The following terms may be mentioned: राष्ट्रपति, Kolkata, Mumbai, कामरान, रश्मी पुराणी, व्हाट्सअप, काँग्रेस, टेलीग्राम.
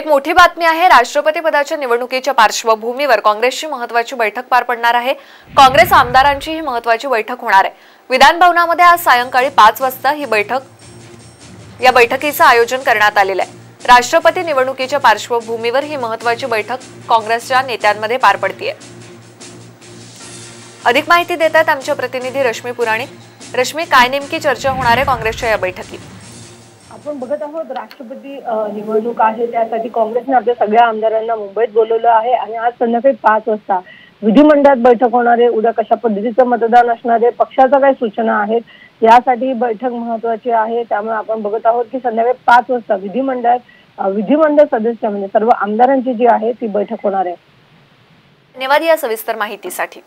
एक मोठी बातमी आहे। राष्ट्रपती पदाच्या निवडणुकीच्या पार्श्वभूमीवर काँग्रेसची महत्त्वाची बैठक पार पडणार आहे। काँग्रेस आमदारांची ही महत्त्वाची बैठक होणार आहे। विधान भवनामध्ये आज सायंकाळी 5 वाजता ही बैठकीचं आयोजन करण्यात आलेलं आहे। राष्ट्रपती निवडणुकीच्या पार्श्वभूमीवर ही महत्त्वाची बैठक काँग्रेसच्या नेत्यांमध्ये पार पडतीये। अधिक माहिती देतात आमचे प्रतिनिधी रश्मी पुराणी। रश्मी, काय नेमकी चर्चा होणार आहे काँग्रेसच्या या बैठकीत? आपण बघत आहोत राष्ट्रपती निवडणूक आहे, त्यासाठी काँग्रेसने आपल्या सगळ्या आमदारांना मुंबईत बोलवलं आहे आणि आज संध्याकाळी 5 वाजता विधिमंडळात बैठक होणार आहे। उद्या कशा पद्धतीचं मतदान असणार आहे, पक्षाच्या काय सूचना आहेत, यासाठी बैठक महत्त्वाची आहे। त्यामुळे आपण बघत आहोत की संध्याकाळी 5 वाजता विधिमंडळ सदस्य म्हणजे सर्व आमदारांची जी आहे ती बैठक होणार आहे। धन्यवाद या सविस्तर माहितीसाठी।